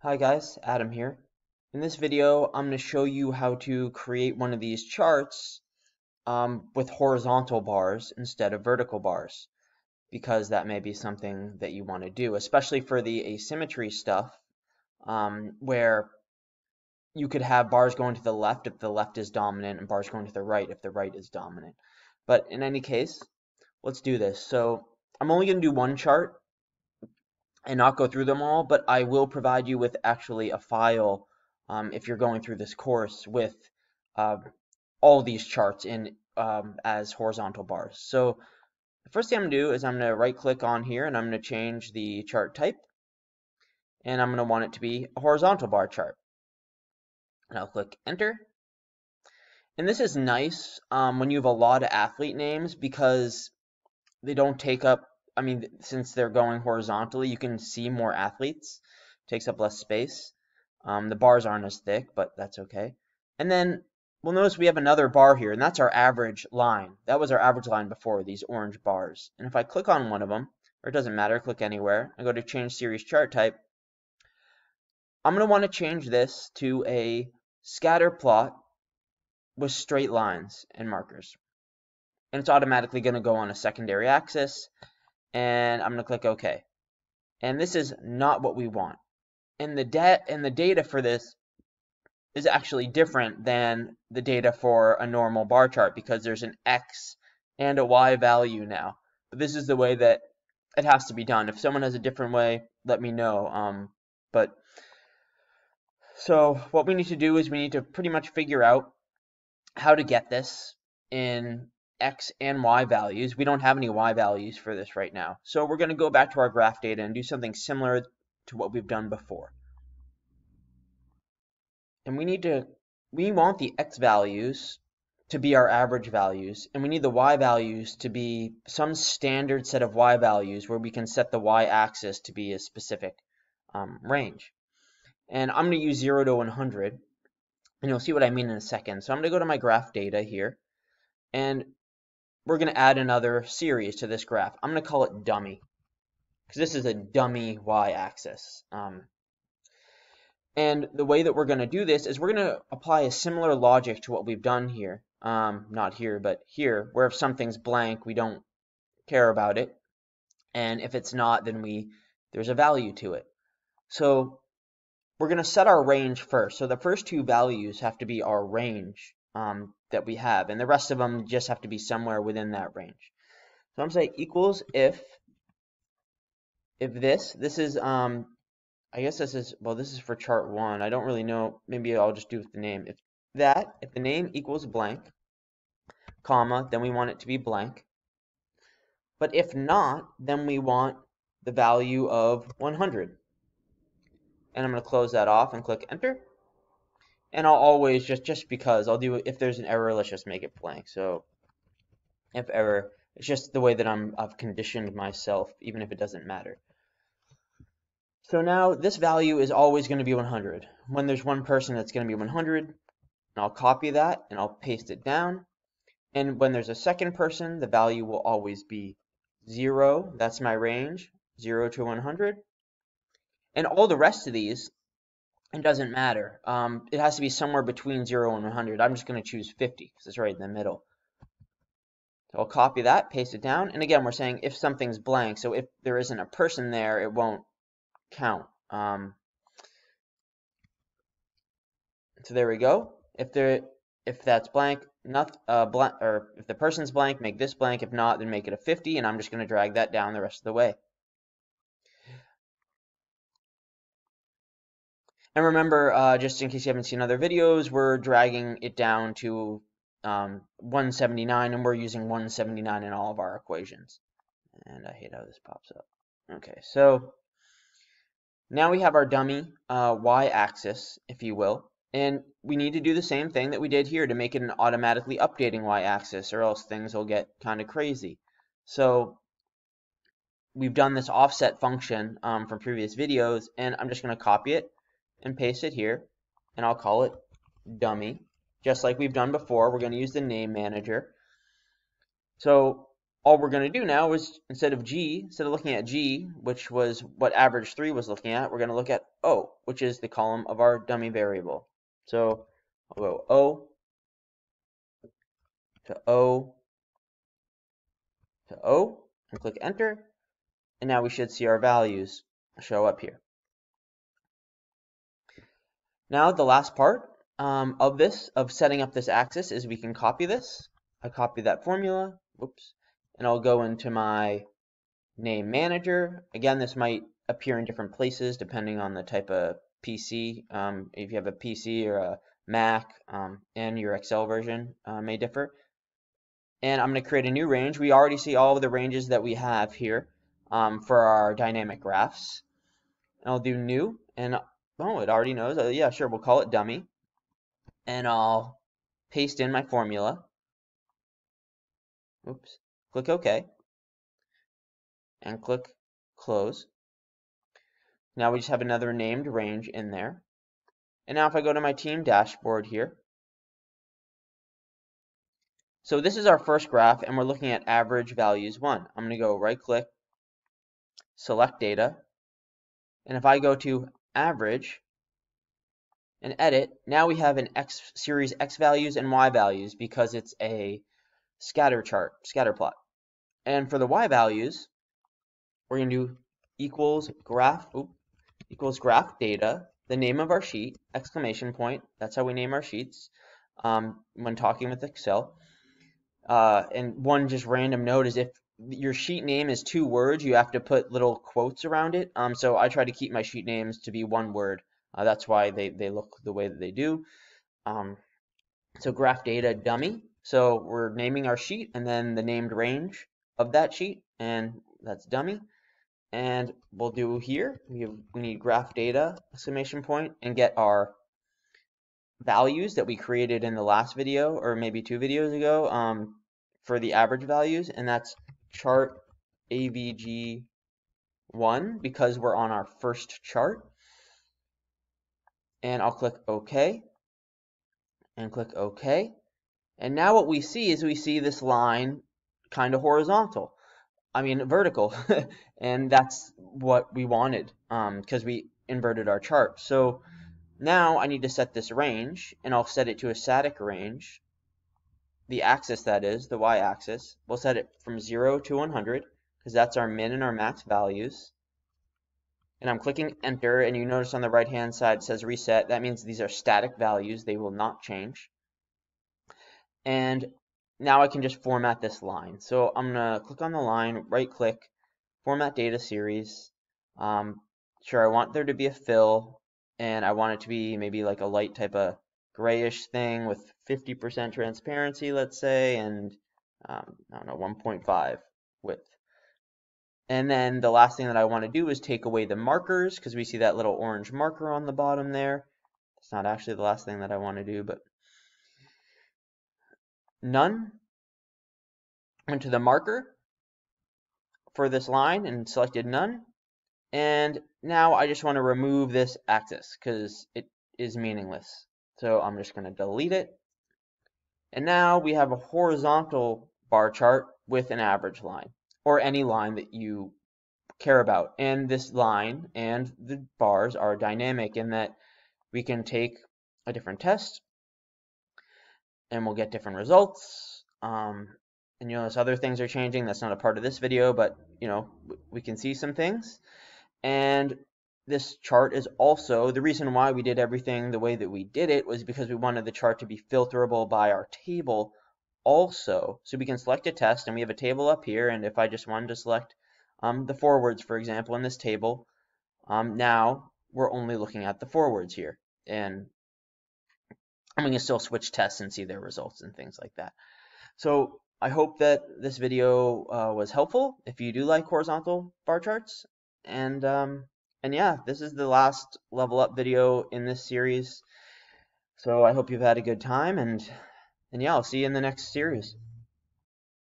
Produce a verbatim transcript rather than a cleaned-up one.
Hi guys, Adam here. In this video, I'm going to show you how to create one of these charts um, with horizontal bars instead of vertical bars, because that may be something that you want to do, especially for the asymmetry stuff, um, where you could have bars going to the left if the left is dominant and bars going to the right if the right is dominant. But in any case, let's do this. So I'm only going to do one chart and not go through them all, but I will provide you with actually a file um, if you're going through this course with uh, all these charts in um, as horizontal bars. So the first thing I'm going to do is I'm going to right click on here and I'm going to change the chart type, and I'm going to want it to be a horizontal bar chart. And I'll click enter. And this is nice um, when you have a lot of athlete names, because they don't take up, I mean, since they're going horizontally, you can see more athletes. It takes up less space. Um, the bars aren't as thick, but that's okay. And then we'll notice we have another bar here, and that's our average line. That was our average line before, these orange bars. And if I click on one of them, or it doesn't matter, click anywhere, I go to change series chart type, I'm going to want to change this to a scatter plot with straight lines and markers. And it's automatically going to go on a secondary axis, and I'm going to click OK. And this is not what we want. And the da- and the data for this is actually different than the data for a normal bar chart, because there's an X and a Y value now. But this is the way that it has to be done. If someone has a different way, let me know. Um, but so what we need to do is we need to pretty much figure out how to get this in X and Y values. We don't have any Y values for this right now. So we're going to go back to our graph data and do something similar to what we've done before. And we need to, we want the X values to be our average values, and we need the Y values to be some standard set of Y values where we can set the Y axis to be a specific um, range. And I'm going to use zero to one hundred, and you'll see what I mean in a second. So I'm going to go to my graph data here, and we're going to add another series to this graph. I'm going to call it dummy, because this is a dummy y-axis. Um, and the way that we're going to do this is we're going to apply a similar logic to what we've done here. Um, not here, but here, where if something's blank, we don't care about it. And if it's not, then we there's a value to it. So we're going to set our range first. So the first two values have to be our range Um, that we have, and the rest of them just have to be somewhere within that range. So I'm saying equals if if this this is um I guess this is well this is for chart one. I don't really know, maybe I'll just do with the name. If that if the name equals blank, comma, then we want it to be blank. But if not, then we want the value of one hundred. And I'm going to close that off and click enter. And I'll always, just, just because, I'll do, if there's an error, let's just make it blank. So, if error, it's just the way that I'm, I've conditioned myself, even if it doesn't matter. So now, this value is always going to be one hundred. When there's one person, it's going to be one hundred. And I'll copy that, and I'll paste it down. And when there's a second person, the value will always be zero. That's my range, zero to one hundred. And all the rest of these, it doesn't matter. Um, it has to be somewhere between zero and one hundred. I'm just going to choose fifty because it's right in the middle. So I'll copy that, paste it down. And again, we're saying if something's blank. So if there isn't a person there, it won't count. Um, so there we go. If there, if that's blank, not, uh, blank, or if the person's blank, make this blank. If not, then make it a fifty. And I'm just going to drag that down the rest of the way. And remember, uh, just in case you haven't seen other videos, we're dragging it down to um, one seventy-nine, and we're using one seventy-nine in all of our equations. And I hate how this pops up. Okay, so now we have our dummy uh, y-axis, if you will, and we need to do the same thing that we did here to make it an automatically updating y-axis, or else things will get kind of crazy. So we've done this offset function um, from previous videos, and I'm just going to copy it and paste it here, and I'll call it dummy, just like we've done before. We're going to use the name manager. So all we're going to do now is, instead of G, instead of looking at G, which was what average three was looking at, we're going to look at O, which is the column of our dummy variable. So I'll go O to O to O and click enter. And now we should see our values show up here. Now the last part um, of this, of setting up this axis, is we can copy this. I copy that formula, whoops, and I'll go into my name manager. Again, this might appear in different places depending on the type of P C. Um, if you have a P C or a Mac, um, and your Excel version uh, may differ. And I'm going to create a new range. We already see all of the ranges that we have here um, for our dynamic graphs. And I'll do new, and oh, it already knows. Uh, yeah, sure, we'll call it dummy. And I'll paste in my formula. Oops. Click OK. And click close. Now we just have another named range in there. And now if I go to my team dashboard here. So this is our first graph, and we're looking at average values one. I'm going to go right click, select data. And if I go to average and edit, now we have an X series X values and Y values because it's a scatter chart, scatter plot. And for the Y values, we're going to do equals graph, oops, equals graph data, the name of our sheet, exclamation point. That's how we name our sheets um, when talking with Excel. Uh, and one just random note is if your sheet name is two words, you have to put little quotes around it. Um, so I try to keep my sheet names to be one word. Uh, that's why they, they look the way that they do. Um, so graph data dummy. So we're naming our sheet and then the named range of that sheet, and that's dummy. And we'll do here, we, have, we need graph data, exclamation point, and get our values that we created in the last video, or maybe two videos ago, um, for the average values, and that's chart A V G one because we're on our first chart. And I'll click OK and click OK. And now what we see is we see this line kind of horizontal, I mean vertical, and that's what we wanted because um, we inverted our chart. So now I need to set this range, and I'll set it to a static range, the axis that is, the y-axis. We'll set it from zero to one hundred because that's our min and our max values. And I'm clicking enter, and you notice on the right hand side it says reset. That means these are static values, they will not change. And now I can just format this line. So I'm going to click on the line, right click, format data series. Um, sure, I want there to be a fill, and I want it to be maybe like a light type of grayish thing with fifty percent transparency, let's say, and um, I don't know, one point five width. And then the last thing that I want to do is take away the markers because we see that little orange marker on the bottom there. It's not actually the last thing that I want to do, but none. Went to the marker for this line and selected none. And now I just want to remove this axis because it is meaningless. So I'm just going to delete it. And now we have a horizontal bar chart with an average line, or any line that you care about. And this line and the bars are dynamic in that we can take a different test and we'll get different results. Um, and you'll notice other things are changing. That's not a part of this video, but you know, we can see some things. And this chart is also, the reason why we did everything the way that we did it was because we wanted the chart to be filterable by our table also. So we can select a test, and we have a table up here, and if I just wanted to select um, the forwards, for example, in this table, um, now we're only looking at the forwards here. And I'm going to still switch tests and see their results and things like that. So I hope that this video uh, was helpful if you do like horizontal bar charts. And um, and yeah, this is the last level up video in this series. So I hope you've had a good time, and and yeah, I'll see you in the next series.